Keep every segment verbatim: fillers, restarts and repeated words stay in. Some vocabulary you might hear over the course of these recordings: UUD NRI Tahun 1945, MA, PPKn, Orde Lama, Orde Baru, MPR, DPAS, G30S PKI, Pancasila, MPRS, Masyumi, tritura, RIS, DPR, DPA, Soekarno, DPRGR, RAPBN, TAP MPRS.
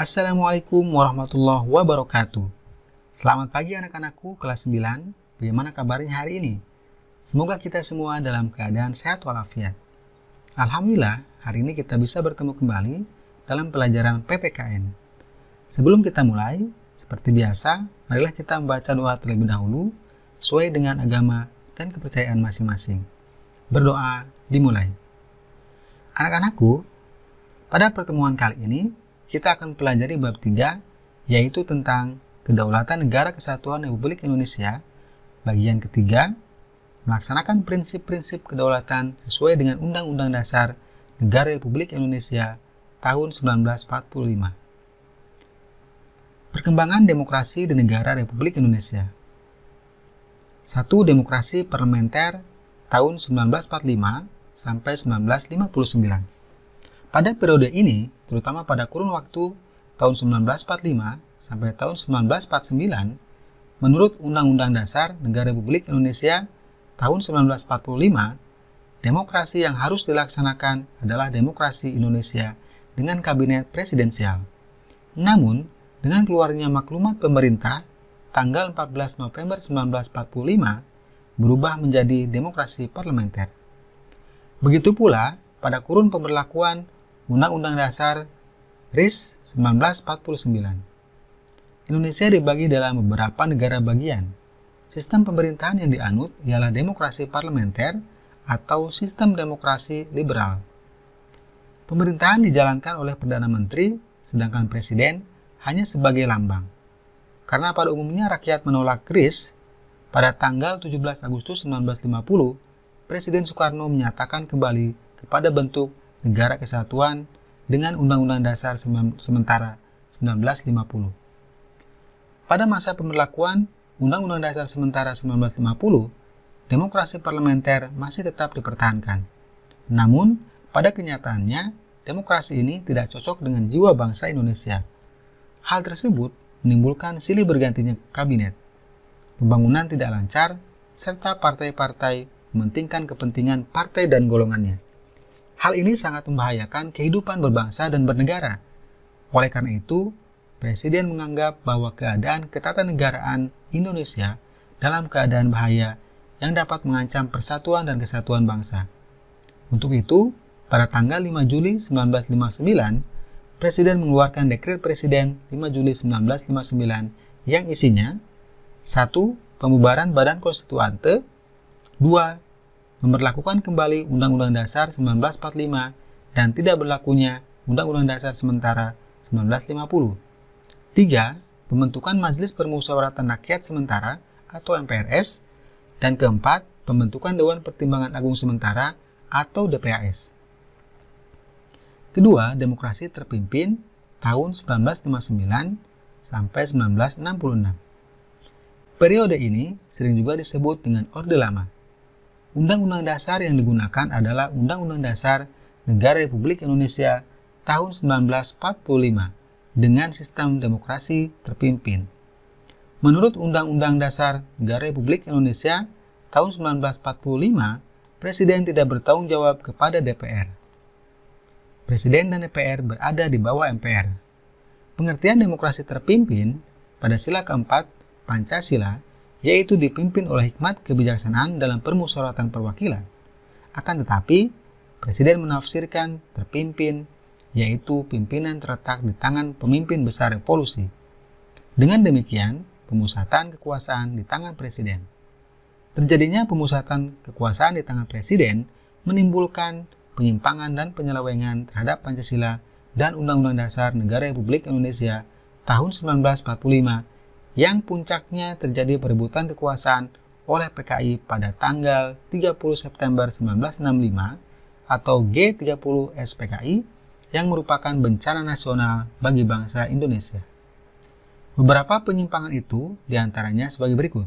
Assalamualaikum warahmatullahi wabarakatuh. Selamat pagi anak-anakku kelas sembilan. Bagaimana kabarnya hari ini? Semoga kita semua dalam keadaan sehat walafiat. Alhamdulillah, hari ini kita bisa bertemu kembali dalam pelajaran P P K N. Sebelum kita mulai, seperti biasa, marilah kita membaca doa terlebih dahulu sesuai dengan agama dan kepercayaan masing-masing. Berdoa dimulai. Anak-anakku, pada pertemuan kali ini kita akan pelajari bab tiga, yaitu tentang kedaulatan negara kesatuan Republik Indonesia bagian ketiga, melaksanakan prinsip-prinsip kedaulatan sesuai dengan Undang-Undang Dasar Negara Republik Indonesia tahun seribu sembilan ratus empat puluh lima. Perkembangan demokrasi di negara Republik Indonesia. satu. Demokrasi parlementer tahun seribu sembilan ratus empat puluh lima sampai seribu sembilan ratus lima puluh sembilan. Pada periode ini, terutama pada kurun waktu tahun seribu sembilan ratus empat puluh lima sampai tahun seribu sembilan ratus empat puluh sembilan, menurut Undang-Undang Dasar Negara Republik Indonesia tahun seribu sembilan ratus empat puluh lima, demokrasi yang harus dilaksanakan adalah demokrasi Indonesia dengan kabinet presidensial. Namun, dengan keluarnya maklumat pemerintah tanggal empat belas November seribu sembilan ratus empat puluh lima berubah menjadi demokrasi parlementer. Begitu pula pada kurun pemberlakuan Undang-Undang Dasar R I S seribu sembilan ratus empat puluh sembilan. Indonesia dibagi dalam beberapa negara bagian. Sistem pemerintahan yang dianut ialah demokrasi parlementer atau sistem demokrasi liberal. Pemerintahan dijalankan oleh Perdana Menteri, sedangkan Presiden hanya sebagai lambang. Karena pada umumnya rakyat menolak R I S, pada tanggal tujuh belas Agustus seribu sembilan ratus lima puluh, Presiden Soekarno menyatakan kembali kepada bentuk Negara Kesatuan dengan Undang-Undang Dasar Sementara seribu sembilan ratus lima puluh. Pada masa pemberlakuan Undang-Undang Dasar Sementara seribu sembilan ratus lima puluh, demokrasi parlementer masih tetap dipertahankan. Namun, pada kenyataannya, demokrasi ini tidak cocok dengan jiwa bangsa Indonesia. Hal tersebut menimbulkan silih bergantinya kabinet, pembangunan tidak lancar, serta partai-partai mementingkan kepentingan partai dan golongannya. Hal ini sangat membahayakan kehidupan berbangsa dan bernegara. Oleh karena itu, Presiden menganggap bahwa keadaan ketatanegaraan Indonesia dalam keadaan bahaya yang dapat mengancam persatuan dan kesatuan bangsa. Untuk itu, pada tanggal lima Juli seribu sembilan ratus lima puluh sembilan, Presiden mengeluarkan Dekret Presiden lima Juli seribu sembilan ratus lima puluh sembilan yang isinya satu. Pembubaran Badan Konstituante, dua. Memberlakukan kembali Undang-Undang Dasar seribu sembilan ratus empat puluh lima dan tidak berlakunya Undang-Undang Dasar Sementara seribu sembilan ratus lima puluh. tiga. Pembentukan Majelis Permusyawaratan Rakyat Sementara atau M P R S. Dan keempat, pembentukan Dewan Pertimbangan Agung Sementara atau D P A S. Kedua, demokrasi terpimpin tahun seribu sembilan ratus lima puluh sembilan sampai seribu sembilan ratus enam puluh enam. Periode ini sering juga disebut dengan Orde Lama. Undang-Undang Dasar yang digunakan adalah Undang-Undang Dasar Negara Republik Indonesia tahun seribu sembilan ratus empat puluh lima dengan sistem demokrasi terpimpin. Menurut Undang-Undang Dasar Negara Republik Indonesia tahun seribu sembilan ratus empat puluh lima, Presiden tidak bertanggung jawab kepada D P R. Presiden dan D P R berada di bawah M P R. Pengertian demokrasi terpimpin pada sila keempat Pancasila, yaitu dipimpin oleh hikmat kebijaksanaan dalam permusyawaratan perwakilan. Akan tetapi, Presiden menafsirkan terpimpin, yaitu pimpinan terletak di tangan pemimpin besar revolusi. Dengan demikian, pemusatan kekuasaan di tangan Presiden. Terjadinya pemusatan kekuasaan di tangan Presiden menimbulkan penyimpangan dan penyelewengan terhadap Pancasila dan Undang-Undang Dasar Negara Republik Indonesia tahun seribu sembilan ratus empat puluh lima yang puncaknya terjadi perebutan kekuasaan oleh P K I pada tanggal tiga puluh September seribu sembilan ratus enam puluh lima atau G tiga puluh S P K I yang merupakan bencana nasional bagi bangsa Indonesia. Beberapa penyimpangan itu diantaranya sebagai berikut.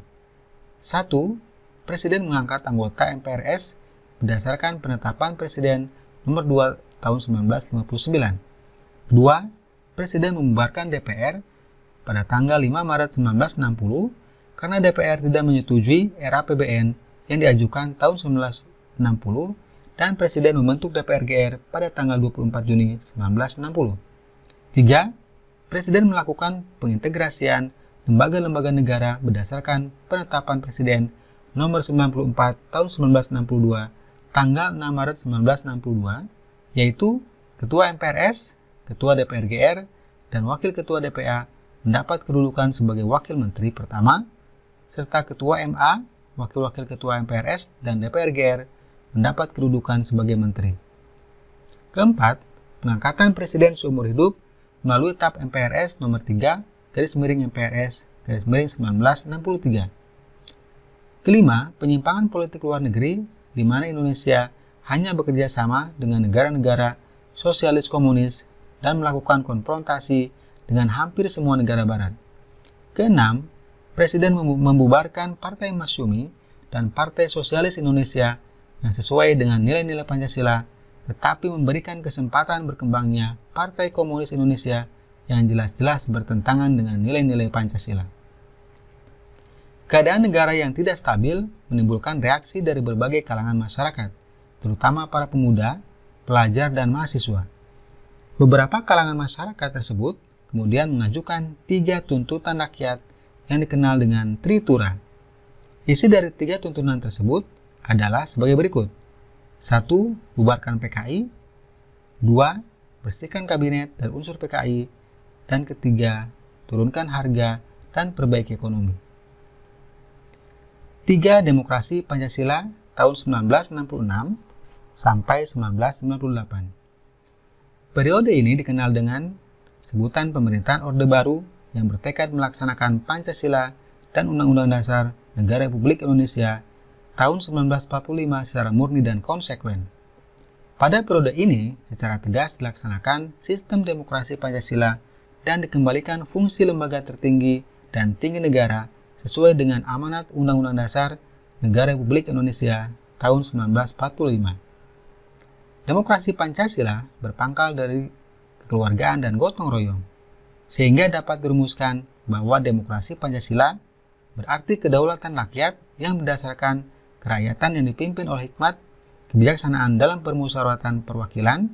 satu. Presiden mengangkat anggota M P R S berdasarkan penetapan Presiden nomor dua tahun seribu sembilan ratus lima puluh sembilan. Kedua, Presiden membubarkan D P R pada tanggal lima Maret seribu sembilan ratus enam puluh karena D P R tidak menyetujui R A P B N yang diajukan tahun seribu sembilan ratus enam puluh dan Presiden membentuk D P R G R pada tanggal dua puluh empat Juni seribu sembilan ratus enam puluh. Tiga. Presiden melakukan pengintegrasian lembaga-lembaga negara berdasarkan penetapan Presiden nomor sembilan puluh empat tahun seribu sembilan ratus enam puluh dua tanggal enam Maret seribu sembilan ratus enam puluh dua, yaitu Ketua M P R S, Ketua D P R G R, dan Wakil Ketua D P A mendapat kedudukan sebagai Wakil Menteri Pertama, serta Ketua M A, Wakil-Wakil Ketua M P R S, dan D P R G R mendapat kedudukan sebagai Menteri. Keempat, pengangkatan Presiden seumur hidup melalui T A P M P R S nomor tiga, garis miring M P R S, garis miring seribu sembilan ratus enam puluh tiga. Kelima, penyimpangan politik luar negeri, di mana Indonesia hanya bekerja sama dengan negara-negara sosialis komunis dan melakukan konfrontasi dengan hampir semua negara barat. Keenam, Presiden membubarkan Partai Masyumi dan Partai Sosialis Indonesia yang sesuai dengan nilai-nilai Pancasila, tetapi memberikan kesempatan berkembangnya Partai Komunis Indonesia yang jelas-jelas bertentangan dengan nilai-nilai Pancasila. Keadaan negara yang tidak stabil menimbulkan reaksi dari berbagai kalangan masyarakat, terutama para pemuda, pelajar, dan mahasiswa. Beberapa kalangan masyarakat tersebut kemudian mengajukan tiga tuntutan rakyat yang dikenal dengan tritura. Isi dari tiga tuntutan tersebut adalah sebagai berikut. Satu, bubarkan P K I. Dua, bersihkan kabinet dan unsur P K I. Dan ketiga, turunkan harga dan perbaiki ekonomi. Tiga, demokrasi Pancasila tahun seribu sembilan ratus enam puluh enam sampai seribu sembilan ratus sembilan puluh delapan. Periode ini dikenal dengan sebutan pemerintahan Orde Baru yang bertekad melaksanakan Pancasila dan Undang-Undang Dasar Negara Republik Indonesia tahun seribu sembilan ratus empat puluh lima secara murni dan konsekuen. Pada periode ini, secara tegas dilaksanakan sistem demokrasi Pancasila dan dikembalikan fungsi lembaga tertinggi dan tinggi negara sesuai dengan amanat Undang-Undang Dasar Negara Republik Indonesia tahun seribu sembilan ratus empat puluh lima. Demokrasi Pancasila berpangkal dari kekeluargaan dan gotong royong, sehingga dapat dirumuskan bahwa demokrasi Pancasila berarti kedaulatan rakyat yang berdasarkan kerakyatan yang dipimpin oleh hikmat kebijaksanaan dalam permusyawaratan perwakilan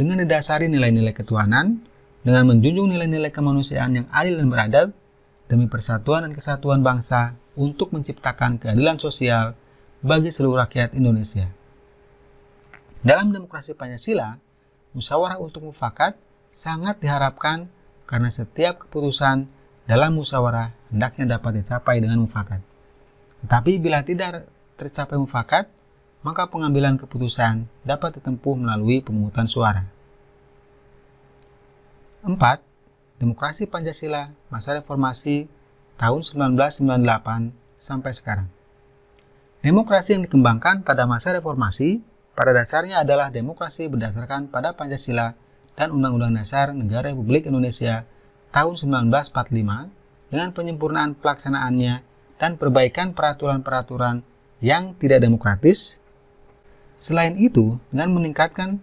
dengan didasari nilai-nilai ketuhanan, dengan menjunjung nilai-nilai kemanusiaan yang adil dan beradab, demi persatuan dan kesatuan bangsa untuk menciptakan keadilan sosial bagi seluruh rakyat Indonesia. Dalam demokrasi Pancasila, musyawarah untuk mufakat sangat diharapkan karena setiap keputusan dalam musyawarah hendaknya dapat dicapai dengan mufakat. Tetapi bila tidak tercapai mufakat, maka pengambilan keputusan dapat ditempuh melalui pemungutan suara. Empat, demokrasi Pancasila masa reformasi tahun seribu sembilan ratus sembilan puluh delapan sampai sekarang. Demokrasi yang dikembangkan pada masa reformasi pada dasarnya adalah demokrasi berdasarkan pada Pancasila dan Undang-Undang Dasar Negara Republik Indonesia tahun seribu sembilan ratus empat puluh lima dengan penyempurnaan pelaksanaannya dan perbaikan peraturan-peraturan yang tidak demokratis. Selain itu, dengan meningkatkan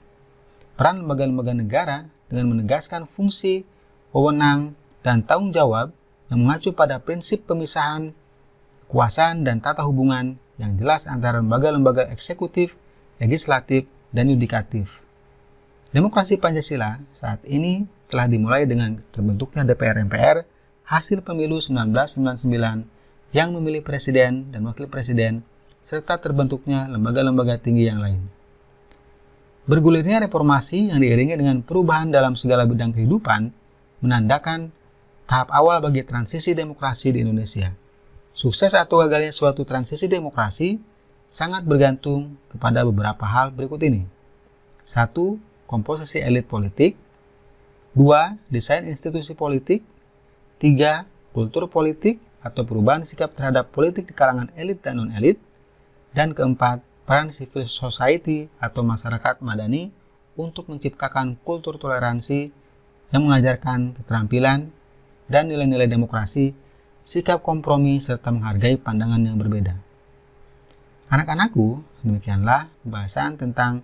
peran lembaga-lembaga negara dengan menegaskan fungsi, wewenang, dan tanggung jawab yang mengacu pada prinsip pemisahan kekuasaan dan tata hubungan yang jelas antara lembaga-lembaga eksekutif, legislatif, dan yudikatif. Demokrasi Pancasila saat ini telah dimulai dengan terbentuknya D P R M P R hasil pemilu seribu sembilan ratus sembilan puluh sembilan yang memilih presiden dan wakil presiden serta terbentuknya lembaga-lembaga tinggi yang lain. Bergulirnya reformasi yang diiringi dengan perubahan dalam segala bidang kehidupan menandakan tahap awal bagi transisi demokrasi di Indonesia. Sukses atau gagalnya suatu transisi demokrasi sangat bergantung kepada beberapa hal berikut ini. satu. Komposisi elit politik. dua. Desain institusi politik. tiga. Kultur politik atau perubahan sikap terhadap politik di kalangan elit dan non-elit. Dan keempat, peran civil society atau masyarakat madani untuk menciptakan kultur toleransi yang mengajarkan keterampilan dan nilai-nilai demokrasi, sikap kompromi, serta menghargai pandangan yang berbeda. Anak-anakku, demikianlah pembahasan tentang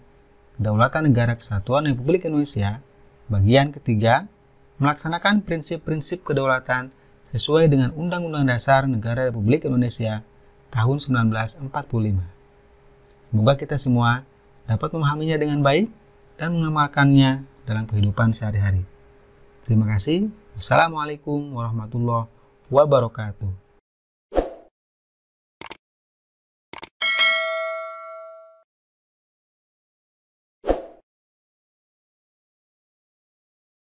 Kedaulatan Negara Kesatuan Republik Indonesia, bagian ketiga, melaksanakan prinsip-prinsip kedaulatan sesuai dengan Undang-Undang Dasar Negara Republik Indonesia tahun seribu sembilan ratus empat puluh lima. Semoga kita semua dapat memahaminya dengan baik dan mengamalkannya dalam kehidupan sehari-hari. Terima kasih. Wassalamualaikum warahmatullahi wabarakatuh.